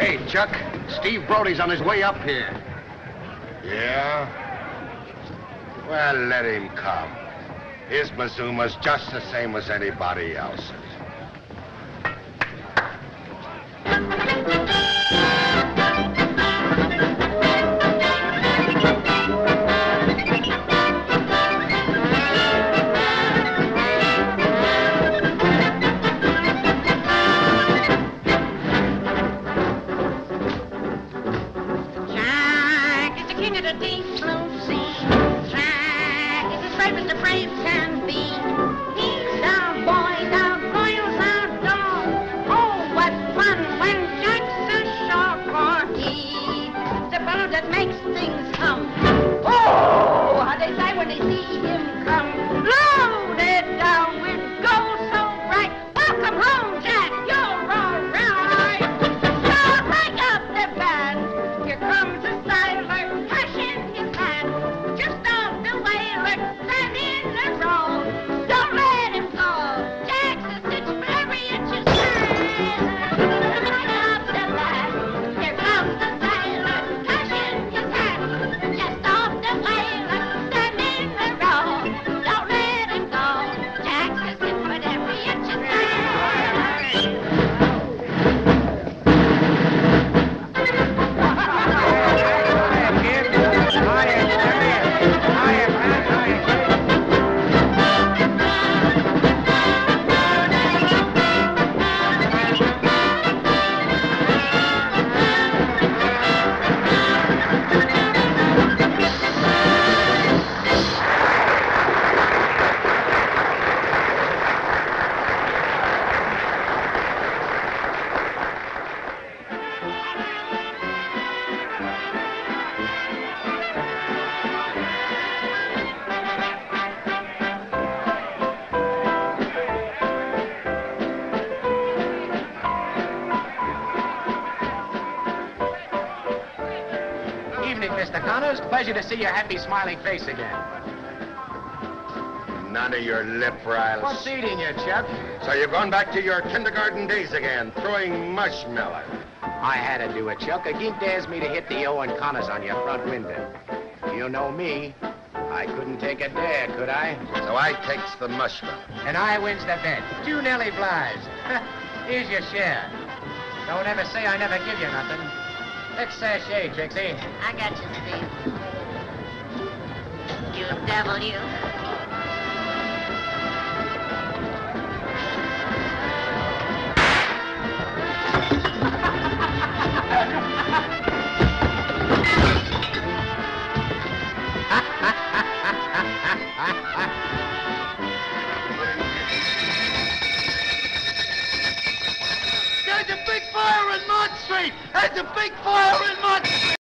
Hey, Chuck, Steve Brody's on his way up here. Yeah? Well, let him come. His Mazuma's just the same as anybody else's. Pleasure to see your happy, smiling face again. None of your lip riles. What's eating you, Chuck? So you're going back to your kindergarten days again, throwing marshmallow. I had to do it, Chuck. A geek dares me to hit the Owen Connors on your front window. You know me. I couldn't take a dare, could I? So I takes the marshmallow. And I wins the bet. Two Nelly flies. Here's your share. Don't ever say I never give you nothing. Let's sashay, Trixie. I got you, Steve. You devil, you. There's a big fire in Mott Street! There's a big fire in Mott Street!